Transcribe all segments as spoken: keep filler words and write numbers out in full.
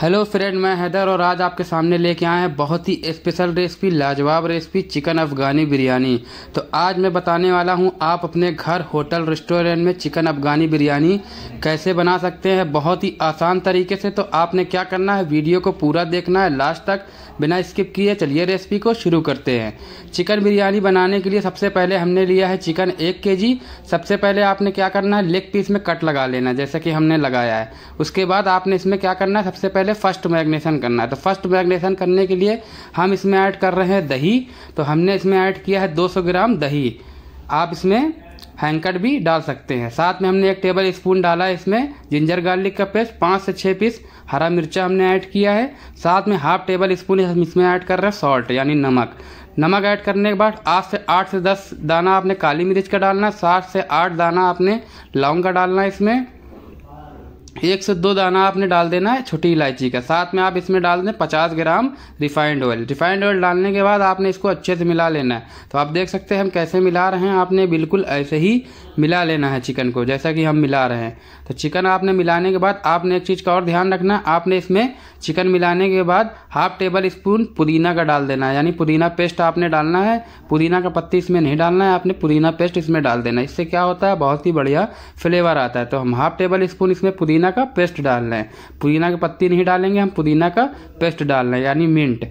Hello friend, मैं हैदर और आज आपके सामने लेके आए हैं बहुत ही स्पेशल रेसिपी, लाजवाब रेसिपी चिकन अफ़गानी बिरयानी। तो आज मैं बताने वाला हूं आप अपने घर, होटल, रेस्टोरेंट में चिकन अफ़गानी बिरयानी कैसे बना सकते हैं, बहुत ही आसान तरीके से। तो आपने क्या करना है, वीडियो को पूरा देखना है लास्ट तक बिना स्किप किए। चलिए रेसिपी को शुरू करते हैं। चिकन बिरयानी बनाने के लिए सबसे पहले हमने लिया है चिकन एक के जी। सबसे पहले आपने क्या करना है, लेग पीस में कट लगा लेना जैसे कि हमने लगाया है। उसके बाद आपने इसमें क्या करना है, सबसे पहले फर्स्ट मैरिनेशन करना है। तो फर्स्ट मैरिनेशन करने के लिए हम इसमें ऐड कर रहे हैं दही। तो हमने इसमें ऐड किया है दो सौ ग्राम दही। आप इसमें हैंकड़ भी डाल सकते हैं। साथ में हमने एक टेबल स्पून डाला है इसमें जिंजर गार्लिक का पेस्ट, पाँच से छः पीस हरा मिर्चा हमने ऐड किया है। साथ में हाफ टेबल स्पून हम इसमें ऐड कर रहे हैं सॉल्ट यानी नमक। नमक ऐड करने के बाद आठ से आठ से दस दाना आपने काली मिर्च का डालना है। सात से आठ दाना आपने लौंग का डालना है इसमें। एक से दो दाना आपने डाल देना है छोटी इलायची का। साथ में आप इसमें डाल दें पचास gram refined oil. Refined oil डालने के बाद आपने इसको अच्छे से मिला लेना है। तो आप देख सकते हैं हम कैसे मिला रहे हैं, आपने बिल्कुल ऐसे ही मिला लेना है चिकन को जैसा कि हम मिला रहे हैं। तो चिकन आपने मिलाने के बाद आपने एक चीज़ का और ध्यान रखना, आपने इसमें चिकन मिलाने के बाद हाफ टेबल स्पून पुदीना का डाल देना है यानी पुदीना पेस्ट आपने डालना है। पुदीना का पत्ती इसमें नहीं डालना है, आपने पुदीना पेस्ट इसमें डाल देना है। इससे क्या होता है, बहुत ही बढ़िया फ्लेवर आता है। तो हम हाफ टेबल स्पून इसमें पुदीना का पेस्ट डालना है, पुदीना की पत्ती नहीं डालेंगे, हम पुदीना का पेस्ट डालना है यानी मिंट।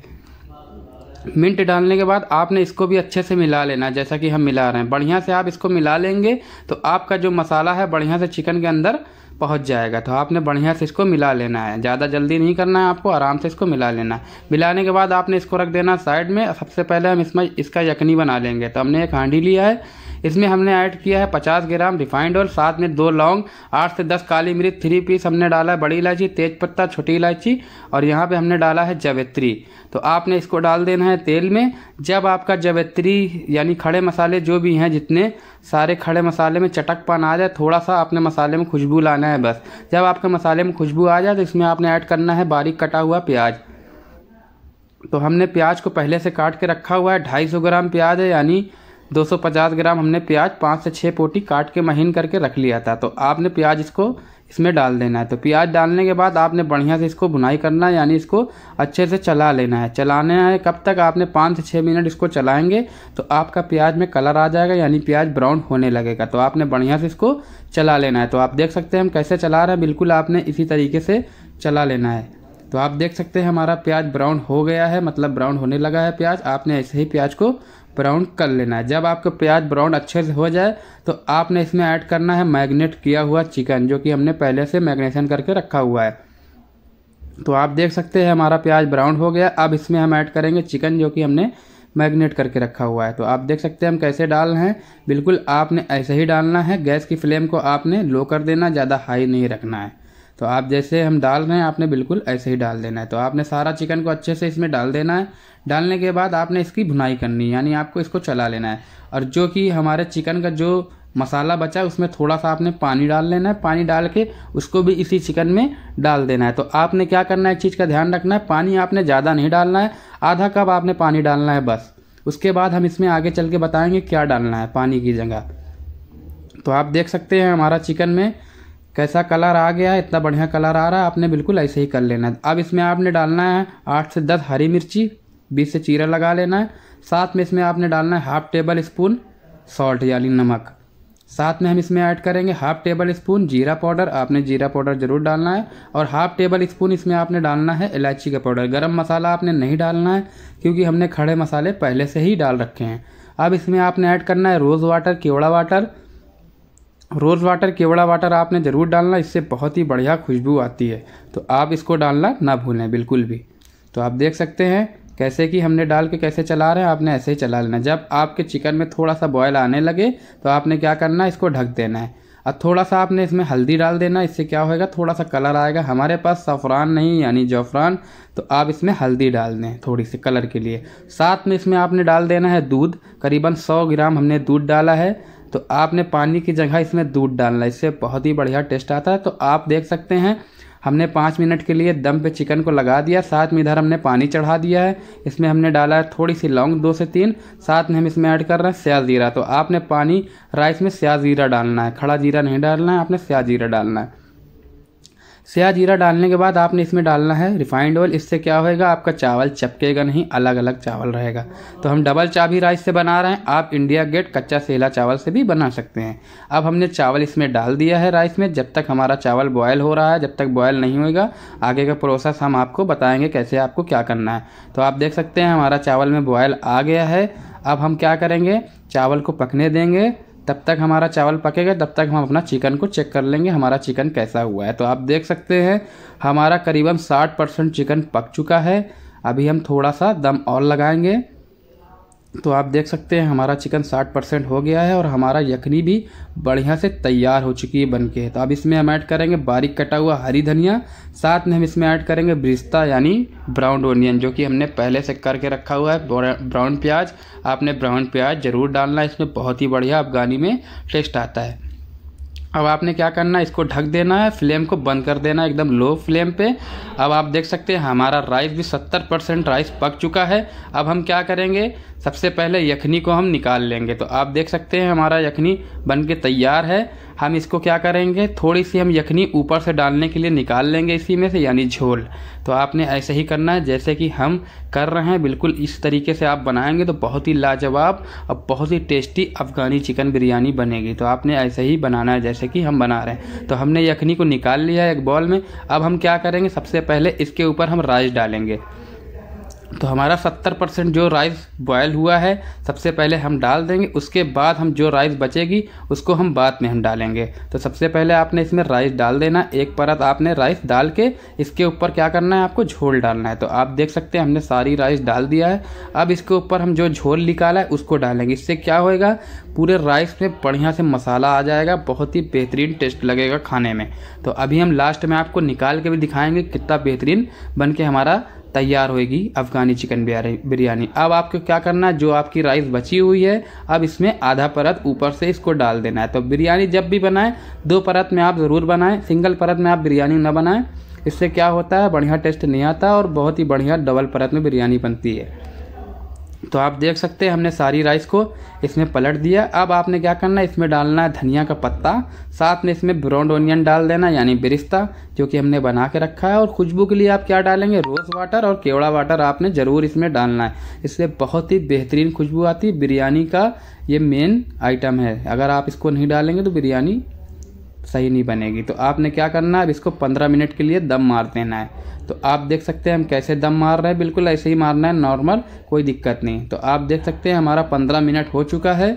मिंट डालने के बाद आपने इसको भी अच्छे से मिला लेना जैसा कि हम मिला रहे हैं। बढ़िया से आप इसको मिला लेंगे तो आपका जो मसाला है बढ़िया से चिकन के अंदर पहुंच जाएगा। तो आपने बढ़िया से इसको मिला लेना है, ज़्यादा जल्दी नहीं करना है, आपको आराम से इसको मिला लेना है। मिलाने के बाद आपने इसको रख देना साइड में। सबसे पहले हम इसमें इसका यखनी बना लेंगे। तो हमने एक हांडी लिया है, इसमें हमने ऐड किया है पचास ग्राम रिफाइंड ऑयल, साथ में दो लौंग, आठ से दस काली मिर्च, थ्री पीस हमने डाला है बड़ी इलायची, तेजपत्ता, छोटी इलायची और यहाँ पे हमने डाला है जावित्री। तो आपने इसको डाल देना है तेल में। जब आपका जावित्री यानी खड़े मसाले जो भी हैं जितने सारे खड़े मसाले में चटकपन आ जाए, थोड़ा सा अपने मसाले में खुशबू लाना है बस। जब आपके मसाले में खुशबू आ जाए तो इसमें आपने ऐड करना है बारीक कटा हुआ प्याज। तो हमने प्याज को पहले से काट के रखा हुआ है, ढाई सौ ग्राम प्याज है यानी दो सौ पचास ग्राम हमने प्याज पाँच से छः पोटी काट के महीन करके रख लिया था। तो आपने प्याज इसको इसमें डाल देना है। तो प्याज डालने के बाद आपने बढ़िया से इसको भुनाई करना है यानी इसको अच्छे से चला लेना है। चलाना है कब तक, आपने पाँच से छः मिनट इसको चलाएंगे तो आपका प्याज में कलर आ जाएगा यानी प्याज ब्राउन होने लगेगा। तो आपने बढ़िया से इसको चला लेना है। तो आप देख सकते हैं हम कैसे चला रहे हैं, बिल्कुल आपने इसी तरीके से चला लेना है। तो आप देख सकते हैं हमारा प्याज ब्राउन हो गया है, मतलब ब्राउन होने लगा है प्याज। आपने ऐसे ही प्याज को ब्राउन कर लेना है। जब आपका प्याज ब्राउन अच्छे से हो जाए तो आपने इसमें ऐड करना है मैरिनेट किया हुआ चिकन, जो कि हमने पहले से मैरिनेशन करके रखा हुआ है। तो आप देख सकते हैं हमारा प्याज ब्राउन हो गया। अब इसमें हम ऐड करेंगे चिकन जो कि हमने मैरिनेट करके रखा हुआ है। तो आप देख सकते हैं हम कैसे डाल रहे हैं, बिल्कुल आपने ऐसे ही डालना है। गैस की फ्लेम को आपने लो कर देना, ज़्यादा हाई नहीं रखना है। तो आप जैसे हम डाल रहे हैं आपने बिल्कुल ऐसे ही डाल देना है। तो आपने सारा चिकन को अच्छे से इसमें डाल देना है। डालने के बाद आपने इसकी भुनाई करनी है यानी आपको इसको चला लेना है। और जो कि हमारे चिकन का जो मसाला बचा है उसमें थोड़ा सा आपने पानी डाल लेना है। पानी डाल के उसको भी इसी चिकन में डाल देना है। तो आपने क्या करना है, एक चीज़ का ध्यान रखना है, पानी आपने ज़्यादा नहीं डालना है, आधा कप आपने पानी डालना है बस। उसके बाद हम इसमें आगे चल के बताएँगे क्या डालना है पानी की जगह। तो आप देख सकते हैं हमारा चिकन में कैसा कलर आ गया है, इतना बढ़िया कलर आ रहा है। आपने बिल्कुल ऐसे ही कर लेना है। अब इसमें आपने डालना है आठ से दस हरी मिर्ची, बीस से चीरा लगा लेना है। साथ में इसमें आपने डालना है हाफ टेबल स्पून सॉल्ट यानी नमक। साथ में हम इसमें ऐड करेंगे हाफ टेबल स्पून जीरा पाउडर, आपने जीरा पाउडर ज़रूर डालना है। और हाफ टेबल स्पून इसमें आपने डालना है इलायची का पाउडर। गरम मसाला आपने नहीं डालना है क्योंकि हमने खड़े मसाले पहले से ही डाल रखे हैं। अब इसमें आपने ऐड करना है रोज़ वाटर, केवड़ा वाटर। रोज़ वाटर, केवड़ा वाटर आपने ज़रूर डालना, इससे बहुत ही बढ़िया खुशबू आती है। तो आप इसको डालना ना भूलें बिल्कुल भी। तो आप देख सकते हैं कैसे कि हमने डाल के कैसे चला रहे हैं, आपने ऐसे ही चला लेना। जब आपके चिकन में थोड़ा सा बॉयल आने लगे तो आपने क्या करना है, इसको ढक देना है। और थोड़ा सा आपने इसमें हल्दी डाल देना, इससे क्या होगा थोड़ा सा कलर आएगा। हमारे पास सफ़रान नहीं यानी जौफ़रान, तो आप इसमें हल्दी डाल दें थोड़ी सी कलर के लिए। साथ में इसमें आपने डाल देना है दूध, करीबन सौ ग्राम हमने दूध डाला है। तो आपने पानी की जगह इसमें दूध डालना, इससे बहुत ही बढ़िया टेस्ट आता है। तो आप देख सकते हैं हमने पाँच मिनट के लिए दम पे चिकन को लगा दिया। साथ में इधर हमने पानी चढ़ा दिया है, इसमें हमने डाला है थोड़ी सी लौंग, दो से तीन। साथ में हम इसमें ऐड कर रहे हैं स्या ज़ीरा। तो आपने पानी राइस में स्या ज़ीरा डालना है, खड़ा जीरा नहीं डालना है, आपने स्या ज़ीरा डालना है। स्याह जीरा डालने के बाद आपने इसमें डालना है रिफाइंड ऑयल। इससे क्या होएगा, आपका चावल चपकेगा नहीं, अलग अलग चावल रहेगा। तो हम डबल चाबी राइस से बना रहे हैं, आप इंडिया गेट कच्चा सेला चावल से भी बना सकते हैं। अब हमने चावल इसमें डाल दिया है राइस में। जब तक हमारा चावल बॉयल हो रहा है, जब तक बॉयल नहीं होएगा, आगे का प्रोसेस हम आपको बताएँगे कैसे आपको क्या करना है। तो आप देख सकते हैं हमारा चावल में बॉयल आ गया है। अब हम क्या करेंगे, चावल को पकने देंगे। तब तक हमारा चावल पकेगा, तब तक हम अपना चिकन को चेक कर लेंगे हमारा चिकन कैसा हुआ है। तो आप देख सकते हैं हमारा करीबन साठ परसेंट चिकन पक चुका है। अभी हम थोड़ा सा दम और लगाएंगे। तो आप देख सकते हैं हमारा चिकन साठ परसेंट हो गया है और हमारा यखनी भी बढ़िया से तैयार हो चुकी है बन के। तो अब इसमें हम ऐड करेंगे बारीक कटा हुआ हरी धनिया, साथ में हम इसमें ऐड करेंगे ब्रिस्ता यानी ब्राउन ओनियन, जो कि हमने पहले से करके रखा हुआ है। ब्राउन प्याज, आपने ब्राउन प्याज ज़रूर डालना है, इसमें बहुत ही बढ़िया अफगानी में टेस्ट आता है। अब आपने क्या करना है, इसको ढक देना है, फ्लेम को बंद कर देना है एकदम लो फ्लेम पे। अब आप देख सकते हैं हमारा राइस भी सत्तर परसेंट राइस पक चुका है। अब हम क्या करेंगे, सबसे पहले यखनी को हम निकाल लेंगे। तो आप देख सकते हैं हमारा यखनी बन के तैयार है। हम इसको क्या करेंगे, थोड़ी सी हम यखनी ऊपर से डालने के लिए निकाल लेंगे इसी में से, यानी झोल। तो आपने ऐसे ही करना है जैसे कि हम कर रहे हैं, बिल्कुल इस तरीके से आप बनाएंगे तो बहुत ही लाजवाब और बहुत ही टेस्टी अफ़गानी चिकन बिरयानी बनेगी। तो आपने ऐसे ही बनाना है जैसे कि हम बना रहे हैं। तो हमने यखनी को निकाल लिया है एक बॉल में। अब हम क्या करेंगे, सबसे पहले इसके ऊपर हम राइस डालेंगे। तो हमारा सत्तर परसेंट जो राइस बॉयल हुआ है सबसे पहले हम डाल देंगे। उसके बाद हम जो राइस बचेगी उसको हम बाद में हम डालेंगे। तो सबसे पहले आपने इसमें राइस डाल देना, एक परत आपने राइस डाल के इसके ऊपर क्या करना है, आपको झोल डालना है। तो आप देख सकते हैं हमने सारी राइस डाल दिया है। अब इसके ऊपर हम जो झोल निकाला है उसको डालेंगे। इससे क्या होएगा, पूरे राइस में बढ़िया से मसाला आ जाएगा, बहुत ही बेहतरीन टेस्ट लगेगा खाने में। तो अभी हम लास्ट में आपको निकाल के भी दिखाएंगे कितना बेहतरीन बन के हमारा तैयार होएगी अफ़गानी चिकन बिरयानी। अब आपको क्या करना है, जो आपकी राइस बची हुई है अब इसमें आधा परत ऊपर से इसको डाल देना है। तो बिरयानी जब भी बनाएं दो परत में आप ज़रूर बनाएं, सिंगल परत में आप बिरयानी ना बनाएं। इससे क्या होता है, बढ़िया टेस्ट नहीं आता और बहुत ही बढ़िया डबल परत में बिरयानी बनती है। तो आप देख सकते हैं हमने सारी राइस को इसमें पलट दिया। अब आपने क्या करना है, इसमें डालना है धनिया का पत्ता, साथ में इसमें ब्राउन ओनियन डाल देना यानी बिरिस्ता, जो कि हमने बना के रखा है। और खुशबू के लिए आप क्या डालेंगे, रोज़ वाटर और केवड़ा वाटर आपने ज़रूर इसमें डालना है। इससे बहुत ही बेहतरीन खुशबू आती है। बिरयानी का ये मेन आइटम है, अगर आप इसको नहीं डालेंगे तो बिरयानी सही नहीं बनेगी। तो आपने क्या करना है, अब इसको पंद्रह मिनट के लिए दम मार देना है। तो आप देख सकते हैं हम कैसे दम मार रहे हैं, बिल्कुल ऐसे ही मारना है, नॉर्मल, कोई दिक्कत नहीं। तो आप देख सकते हैं हमारा पंद्रह मिनट हो चुका है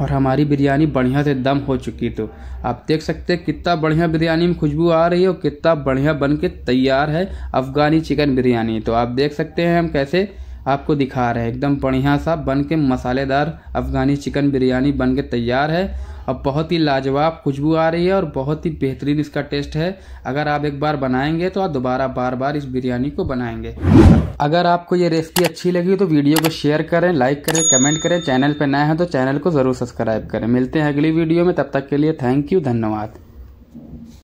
और हमारी बिरयानी बढ़िया से दम हो चुकी। तो आप देख सकते हैं कितना बढ़िया बिरयानी में खुशबू आ रही है और कितना बढ़िया बन के तैयार है अफ़गानी चिकन बिरयानी। तो आप देख सकते हैं हम कैसे आपको दिखा रहे हैं, एकदम बढ़िया सा बन के मसालेदार अफ़गानी चिकन बिरयानी बन के तैयार है। अब बहुत ही लाजवाब खुशबू आ रही है और बहुत ही बेहतरीन इसका टेस्ट है। अगर आप एक बार बनाएंगे तो आप दोबारा बार बार इस बिरयानी को बनाएंगे। अगर आपको ये रेसिपी अच्छी लगी तो वीडियो को शेयर करें, लाइक करें, कमेंट करें। चैनल पर नए हैं तो चैनल को ज़रूर सब्सक्राइब करें। मिलते हैं अगली वीडियो में, तब तक के लिए थैंक यू, धन्यवाद।